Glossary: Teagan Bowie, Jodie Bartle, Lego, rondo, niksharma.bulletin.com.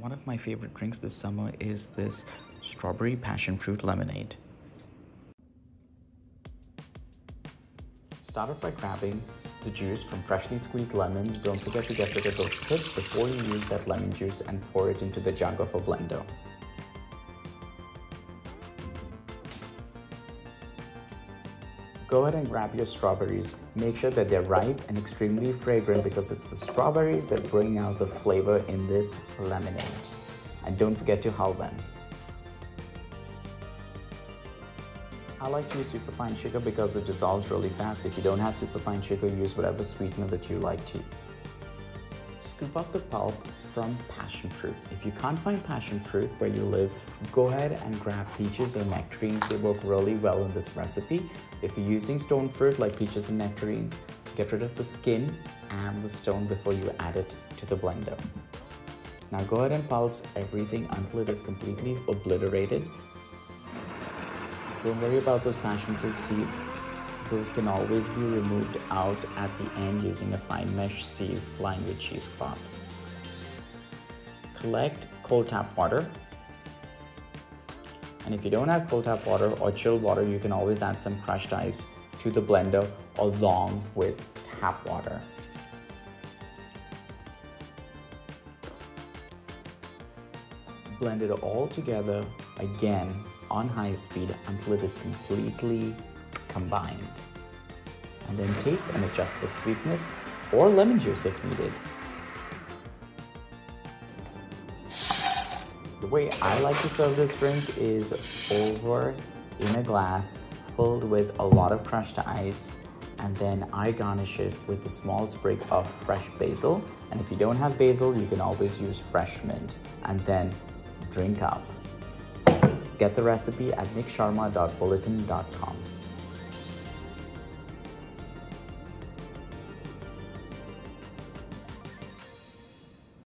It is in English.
One of my favorite drinks this summer is this strawberry passion fruit lemonade. Start off by grabbing the juice from freshly squeezed lemons. Don't forget to get rid of those pips before you use that lemon juice, and pour it into the jug of a blender. Go ahead and grab your strawberries. Make sure that they're ripe and extremely fragrant, because it's the strawberries that bring out the flavor in this lemonade. And don't forget to hull them. I like to use superfine sugar because it dissolves really fast. If you don't have superfine sugar, use whatever sweetener that you like to. Scoop up the pulp from passion fruit. If you can't find passion fruit where you live, go ahead and grab peaches or nectarines. They work really well in this recipe. If you're using stone fruit like peaches and nectarines, get rid of the skin and the stone before you add it to the blender. Now go ahead and pulse everything until it is completely obliterated. Don't worry about those passion fruit seeds. Those can always be removed out at the end using a fine mesh sieve lined with cheesecloth. Collect cold tap water. And if you don't have cold tap water or chilled water, you can always add some crushed ice to the blender along with tap water. Blend it all together again on high speed until it is completely combined. And then taste and adjust for sweetness or lemon juice if needed. The way I like to serve this drink is over in a glass filled with a lot of crushed ice, and then I garnish it with a small sprig of fresh basil. And if you don't have basil, you can always use fresh mint. And then drink up. Get the recipe at niksharma.bulletin.com.